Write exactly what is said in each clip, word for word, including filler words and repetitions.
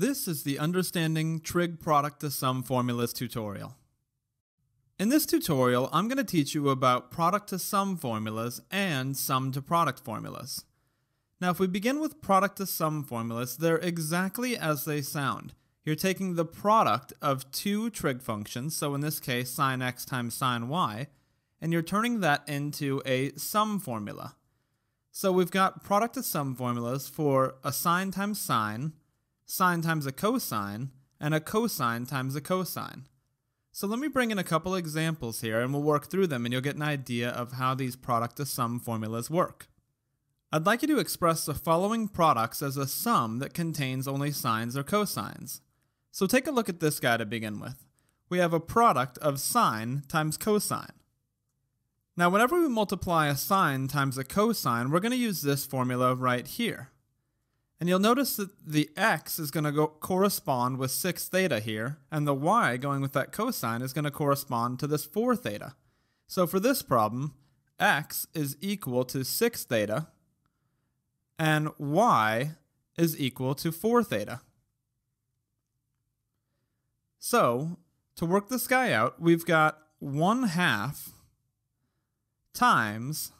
This is the Understanding Trig Product to Sum Formulas tutorial. In this tutorial, I'm going to teach you about product to sum formulas and sum to product formulas. Now, if we begin with product to sum formulas, they're exactly as they sound. You're taking the product of two trig functions, so in this case, sine x times sine y, and you're turning that into a sum formula. So we've got product to sum formulas for a sine times sine, sine times a cosine, and a cosine times a cosine. So let me bring in a couple examples here and we'll work through them and you'll get an idea of how these product to sum formulas work. I'd like you to express the following products as a sum that contains only sines or cosines. So take a look at this guy to begin with. We have a product of sine times cosine. Now whenever we multiply a sine times a cosine, we're going to use this formula right here. And you'll notice that the x is going to go correspond with six theta here, and the y going with that cosine is going to correspond to this four theta. So for this problem, x is equal to six theta, and y is equal to four theta. So, to work this guy out, we've got one half times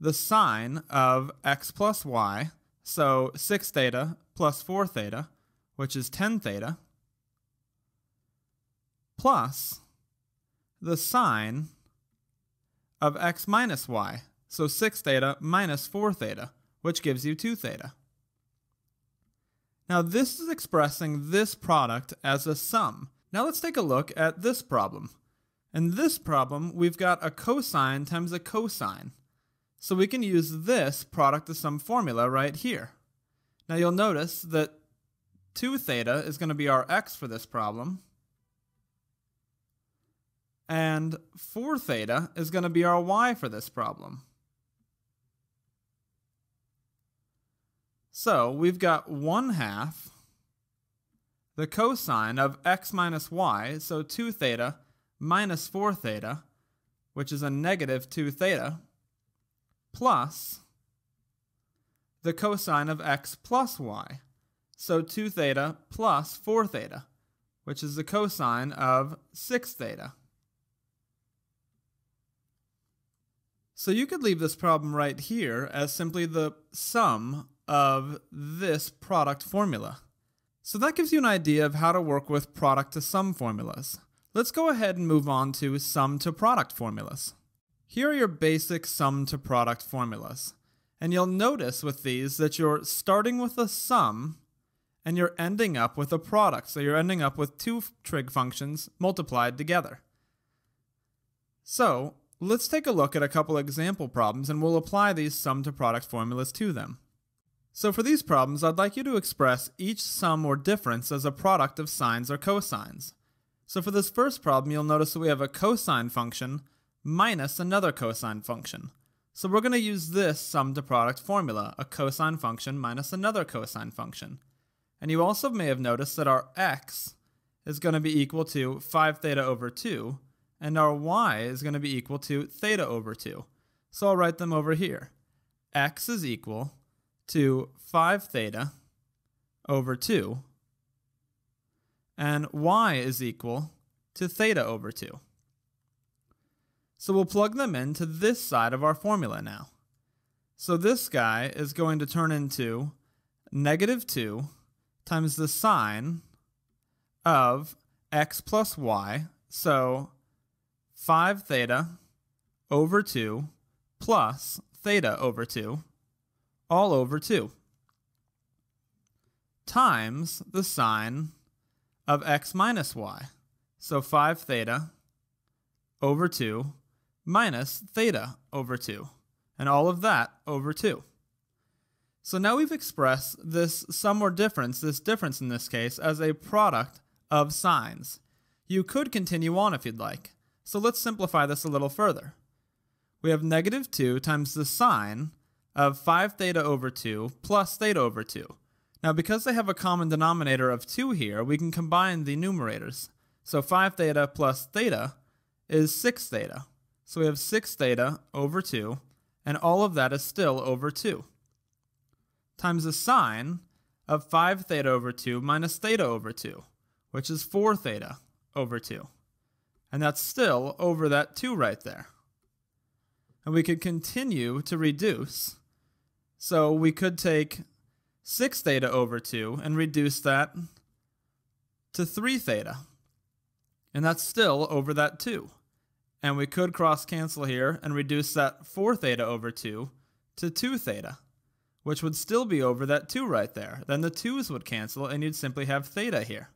the sine of x plus y, so six theta plus four theta, which is ten theta, plus the sine of x minus y, so six theta minus four theta, which gives you two theta. Now this is expressing this product as a sum. Now let's take a look at this problem. In this problem, we've got a cosine times a cosine. So we can use this product to sum formula right here. Now you'll notice that two theta is going to be our x for this problem, and four theta is going to be our y for this problem. So we've got one half the cosine of x minus y, so two theta minus four theta, which is a negative two theta, plus the cosine of x plus y, so two theta plus four theta, which is the cosine of six theta. So you could leave this problem right here as simply the sum of this product formula. So that gives you an idea of how to work with product to sum formulas. Let's go ahead and move on to sum to product formulas. Here are your basic sum to product formulas, and you'll notice with these that you're starting with a sum and you're ending up with a product, so you're ending up with two trig functions multiplied together. So let's take a look at a couple example problems and we'll apply these sum to product formulas to them. So for these problems, I'd like you to express each sum or difference as a product of sines or cosines. So for this first problem, you'll notice that we have a cosine function minus another cosine function. So we're going to use this sum to product formula, a cosine function minus another cosine function. And you also may have noticed that our x is going to be equal to five theta over two, and our y is going to be equal to theta over two. So I'll write them over here. X is equal to five theta over two, and y is equal to theta over two. So we'll plug them into this side of our formula now. So this guy is going to turn into negative two times the sine of x plus y, so five theta over two plus theta over two, all over two, times the sine of x minus y, so five theta over two minus theta over two, and all of that over two. So now we've expressed this sum or difference, this difference in this case, as a product of sines. You could continue on if you'd like. So let's simplify this a little further. We have negative two times the sine of five theta over two plus theta over two. Now because they have a common denominator of two here, we can combine the numerators. So five theta plus theta is six theta. So we have six theta over two, and all of that is still over two, times the sine of five theta over two minus theta over two, which is four theta over two. And that's still over that two right there. And we could continue to reduce. So we could take six theta over two and reduce that to three theta. And that's still over that two. And we could cross cancel here and reduce that four theta over two to two theta, which would still be over that two right there. Then the twos would cancel and you'd simply have theta here.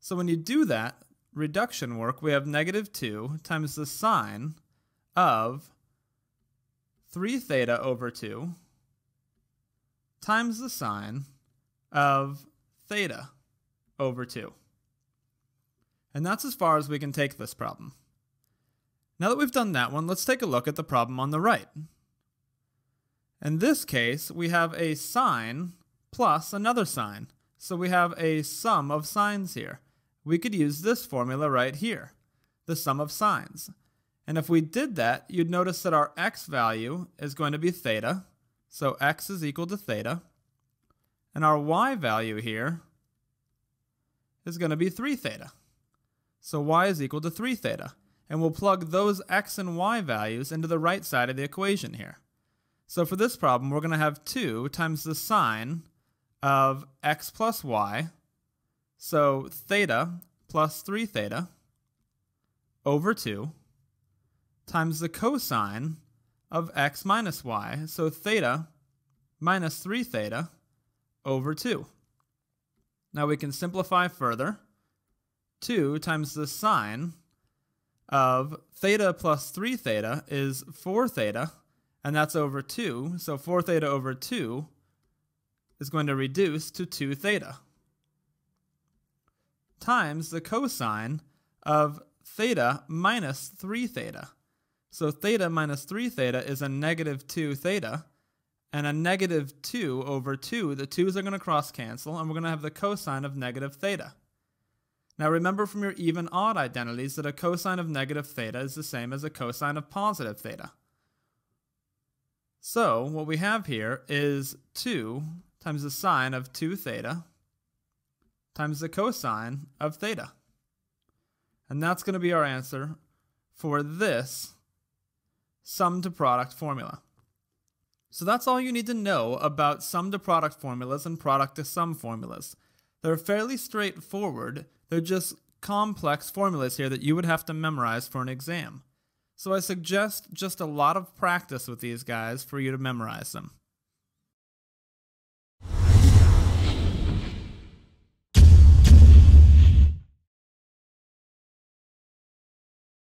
So when you do that reduction work, we have negative two times the sine of three theta over two times the sine of theta over two. And that's as far as we can take this problem. Now that we've done that one, let's take a look at the problem on the right. In this case, we have a sine plus another sine. So we have a sum of sines here. We could use this formula right here, the sum of sines. And if we did that, you'd notice that our x value is going to be theta. So x is equal to theta. And our y value here is going to be three theta. So y is equal to three theta. And we'll plug those x and y values into the right side of the equation here. So for this problem, we're going to have two times the sine of x plus y, so theta plus three theta over two, times the cosine of x minus y, so theta minus three theta over two. Now we can simplify further. two times the sine of theta plus three theta is four theta, and that's over two, so four theta over two is going to reduce to two theta, times the cosine of theta minus three theta. So theta minus three theta is a negative two theta, and a negative two over two, the twos are going to cross cancel, and we're going to have the cosine of negative theta. Now remember from your even-odd identities that a cosine of negative theta is the same as a cosine of positive theta. So what we have here is two times the sine of two theta times the cosine of theta. And that's going to be our answer for this sum to product formula. So that's all you need to know about sum to product formulas and product to sum formulas. They're fairly straightforward. They're just complex formulas here that you would have to memorize for an exam. So I suggest just a lot of practice with these guys for you to memorize them.